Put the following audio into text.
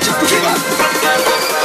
Keep up.